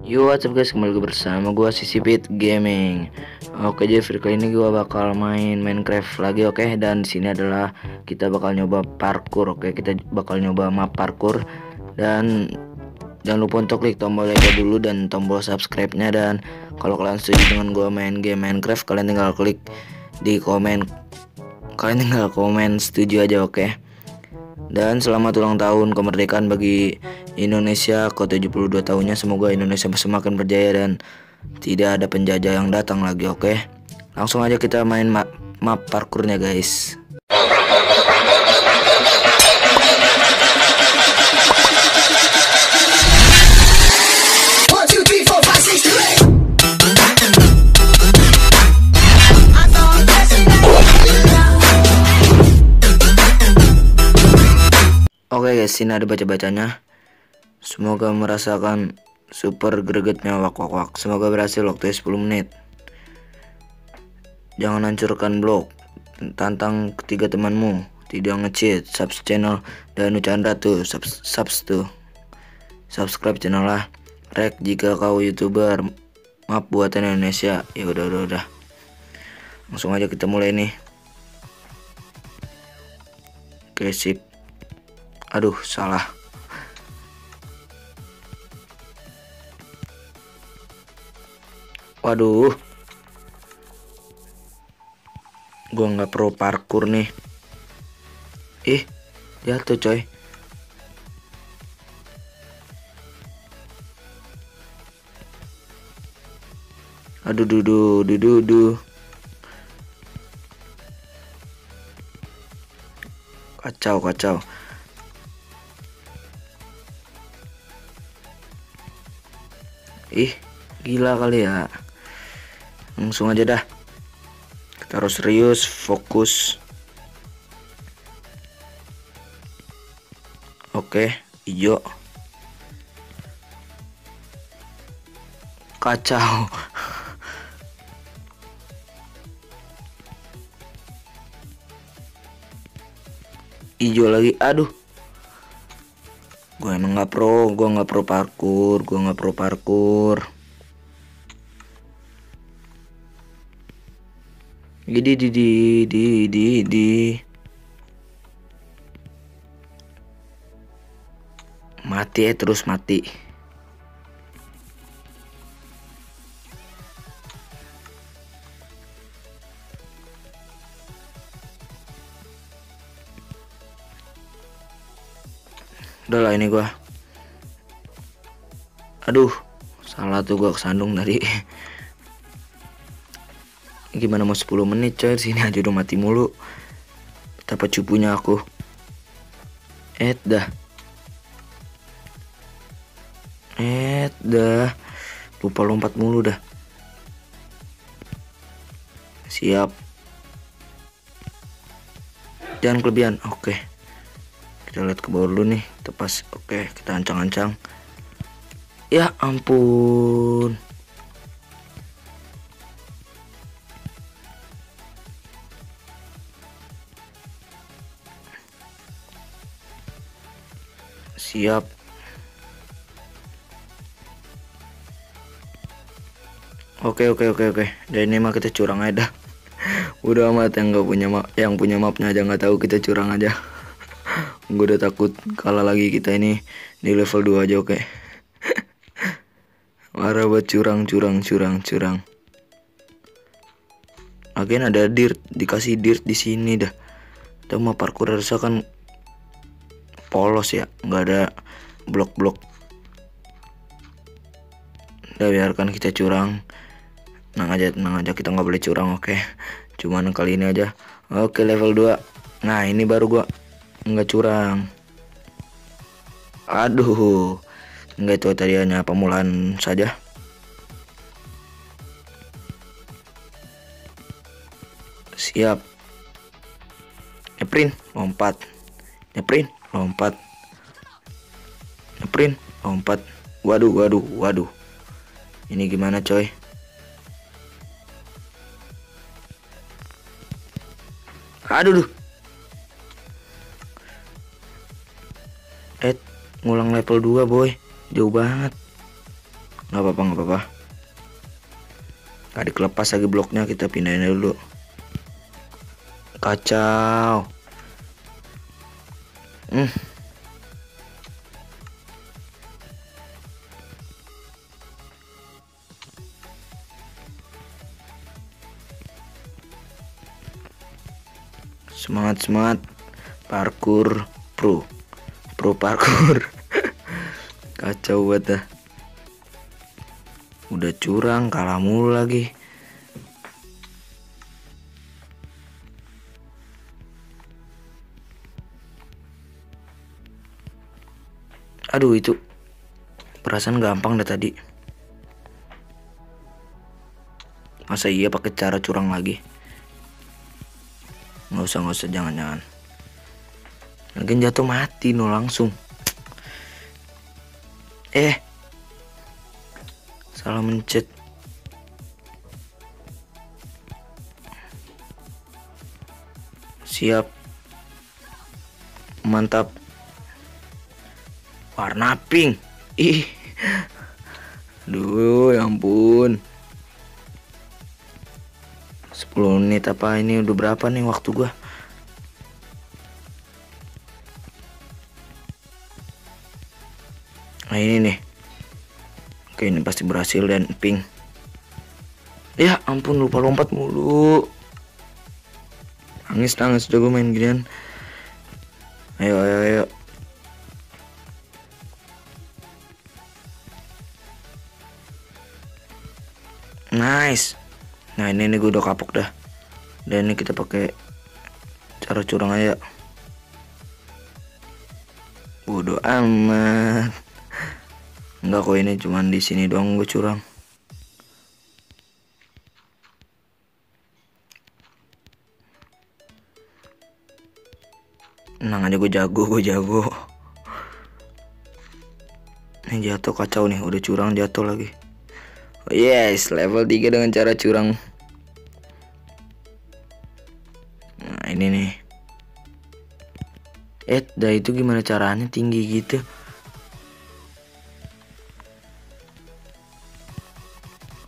Yo, what's up guys, kembali bersama gua si SipitGaming. Oke, jadi kali ini gua bakal main Minecraft lagi, oke. Dan di sini adalah kita bakal nyoba parkour, oke. Kita bakal nyoba map parkour dan jangan lupa untuk klik tombol like dulu dan tombol subscribe-nya, dan kalau kalian setuju dengan gua main game Minecraft, kalian tinggal klik di komen. Kalian tinggal komen setuju aja, oke. Dan selamat ulang tahun kemerdekaan bagi Indonesia ke-72 tahunnya. Semoga Indonesia semakin berjaya dan tidak ada penjajah yang datang lagi, oke. Langsung aja kita main map parkurnya, guys. Oke guys, sini ada baca-bacanya. Semoga merasakan super gregetnya wak-wak-wak. Semoga berhasil, waktu 10 menit. Jangan hancurkan blok. Tantang ketiga temanmu. Tidak nge-cheat. Subs channel Danu Candra tuh, subs tuh. Subscribe channel lah. Rek jika kau YouTuber map buatan Indonesia. Ya udah. Langsung aja kita mulai nih. Oke, sip. Aduh, salah. Waduh, gua nggak pro parkour nih. Ih, jatuh coy. Aduh, duduh. Kacau. Ih, gila kali ya. Langsung aja dah. Kita harus serius, fokus. Oke, hijau. Kacau. Hijau lagi. Aduh. Gue emang gua nggak pro parkour. Gede di mati ya, terus mati. Udah lah ini gua. Aduh, salah tuh, gua kesandung tadi. Gimana mau 10 menit coy, sini aja udah mati mulu. Betapa cupunya aku. Dah. Lupa lompat mulu dah. Siap. Jangan kelebihan. Oke. Kita lihat ke bawah dulu nih, tepas. Oke, kita ancang-ancang. Ya ampun. Siap. Oke. Dan ini mah kita curang aja dah. Udah amat, yang punya mapnya aja nggak tahu, kita curang aja. Gue udah takut kalah lagi kita ini di level 2 aja, oke. Marah buat curang. Agen ada dirt, dikasih dirt di sini dah. Kita mau parkour harusnya kan polos ya, nggak ada blok-blok. Udah, biarkan kita curang. Tenang aja, kita nggak boleh curang, oke. Cuman kali ini aja. Oke, level 2. Nah, ini baru gua nggak curang. Aduh, nggak, itu tadi hanya pemulaan saja. Siap. Nyeprin lompat. Waduh. Ini gimana coy? Aduh. Ngulang level 2 boy, jauh banget. Nggak apa-apa, nggak apa-apa. Tadi kelepas lagi bloknya, kita pindahin dulu. Kacau. Semangat, semangat. Parkour pro. Pro parkour. Kacau banget dah. Udah curang, kalah mulu lagi. Aduh, itu perasaan gampang dah tadi. Masa iya pakai cara curang lagi? Nggak usah, jangan-jangan. Lagian jatuh mati no langsung. Salah mencet. Siap. Mantap. Warna pink. Ih. Aduh, ya ampun. 10 menit apa ini, udah berapa nih waktu gua? Nah, ini nih. Oke, ini pasti berhasil dan pink. Ya ampun, lupa lompat mulu. Nangis udah gua main ginian. Ayo. Nice. Nah, ini gue udah kapok dah. Dan ini kita pakai cara curang aja. Bodoh amat. Enggak kok, ini cuman di sini doang gue curang. Tenang aja, gue jago. Ini jatuh, kacau nih, udah curang jatuh lagi. Yes, level 3 dengan cara curang. Nah, ini nih. Dah itu gimana caranya tinggi gitu?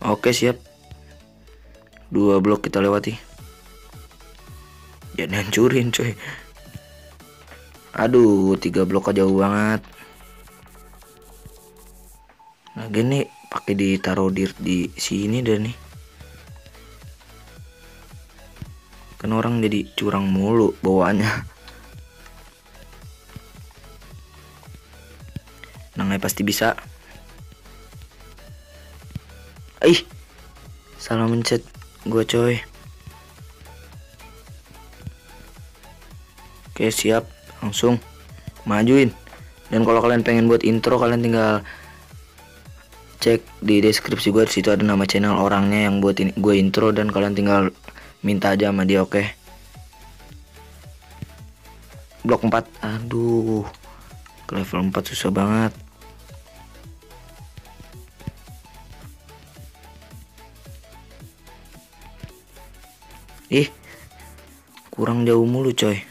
Oke, siap. 2 blok kita lewati. Jangan hancurin, coy. Aduh, 3 blok aja jauh banget. Nah, gini pakai ditaruh di sini dan nih. Kan orang jadi curang mulu bawaannya. Nangai pasti bisa. Salah mencet gue, coy. Oke, siap. Langsung majuin. Dan kalau kalian pengen buat intro, kalian tinggal cek di deskripsi gue, disitu ada nama channel orangnya yang buat ini gue intro, dan kalian tinggal minta aja sama dia. Oke. Blok 4. Aduh, ke level 4 susah banget. Ih, kurang jauh mulu, coy.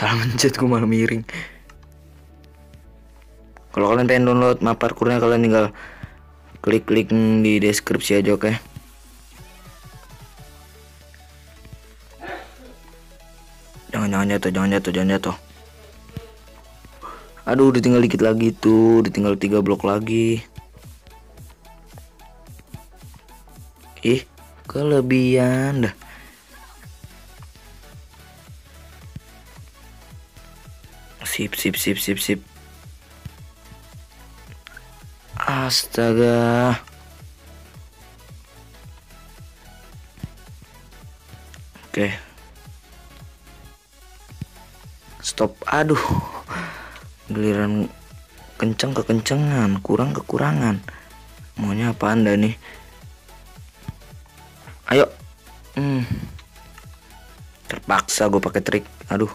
Salah mencet, gue malah miring. Kalau kalian pengen download map parkurnya, kalian tinggal klik di deskripsi aja, oke? Jangan jatuh. Aduh, udah tinggal dikit lagi tuh, udah tinggal 3 blok lagi. Kelebihan dah. Sip. Astaga. Oke. Stop. Aduh. Giliran kenceng kekencengan, kurang kekurangan. Maunya apa Anda nih? Ayo. Terpaksa gue pakai trik. Aduh.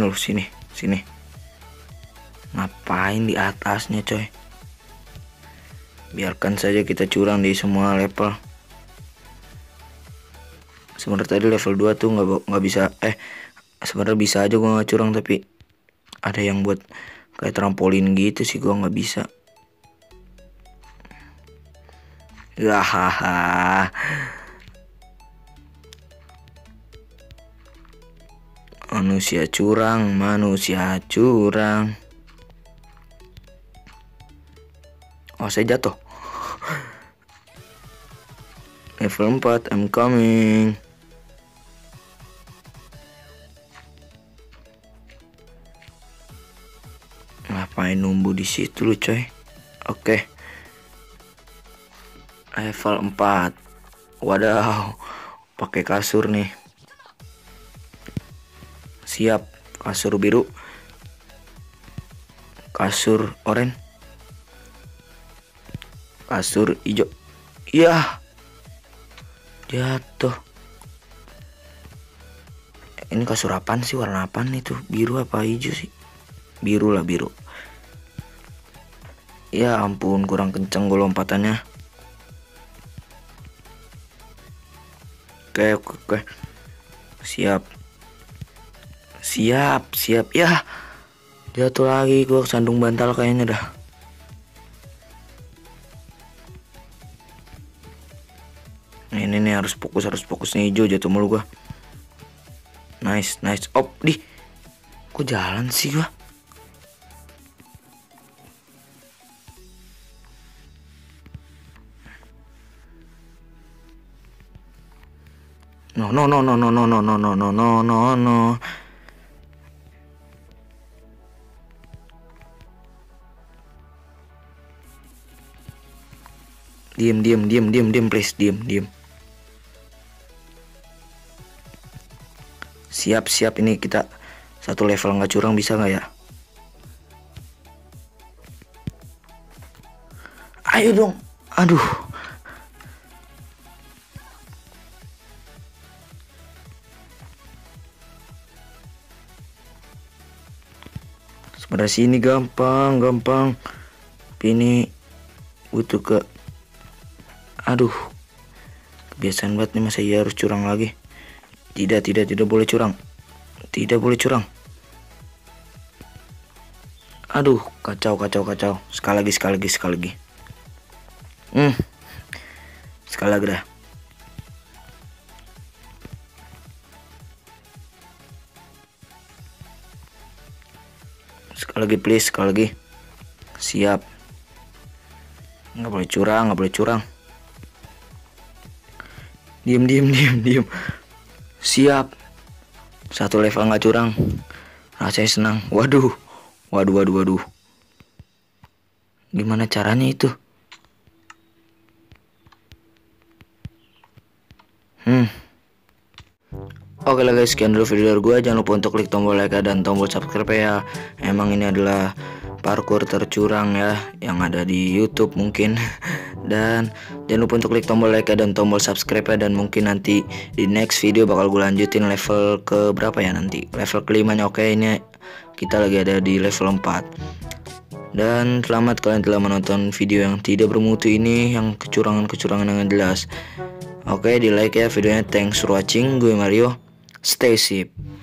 Sini. Ngapain di atasnya, coy? biarkan saja kita curang di semua level. Sebenarnya tadi level 2 tuh nggak bisa, sebenarnya bisa aja gua nggak curang, tapi ada yang buat kayak trampolin gitu sih, gua nggak bisa. Hahaha. Manusia curang, manusia curang. Oh, saya jatuh. Level 4, I'm coming. Ngapain numbu di situ lu, coy? Oke. Level 4. Waduh, pakai kasur nih. Siap, kasur biru. Kasur oranye. Kasur hijau. Iya. Jatuh. Ini kasur apaan sih, warna apaan itu? Biru apa hijau sih? Biru lah, biru. Ya ampun, kurang kenceng gue lompatannya. Oke. Siap. Siap. Ya. Jatuh lagi, gue kesandung bantal kayaknya dah. Ini nih harus fokus nih, hijau jatuh mulu gua. Nice. Op, di. Kok jalan sih gua? No. Diam, please, diam. Siap, ini kita satu level nggak curang, bisa nggak ya? Ayo dong. Aduh. Sebenarnya sini gampang. Tapi ini butuh ke, aduh. Kebiasaan banget nih, masa ya harus curang lagi. Tidak boleh curang. Aduh, kacau. Sekali lagi. Sekali lagi dah. Sekali lagi please. Siap. Nggak boleh curang. Diam. Siap, satu level nggak curang, rasanya senang. Waduh. Gimana caranya itu? Oke lah guys, sekian dulu video dari gue. Jangan lupa untuk klik tombol like dan tombol subscribe ya. Emang ini adalah parkour tercurang ya yang ada di YouTube mungkin. Dan jangan lupa untuk klik tombol like dan tombol subscribe ya. Dan mungkin nanti di next video bakal gue lanjutin level ke berapa ya nanti, level kelimanya. Oke, ini kita lagi ada di level 4. Dan selamat kalian telah menonton video yang tidak bermutu ini, yang kecurangan-kecurangan yang jelas. Oke, di like ya videonya. Thanks for watching. Gue Mario, stay safe.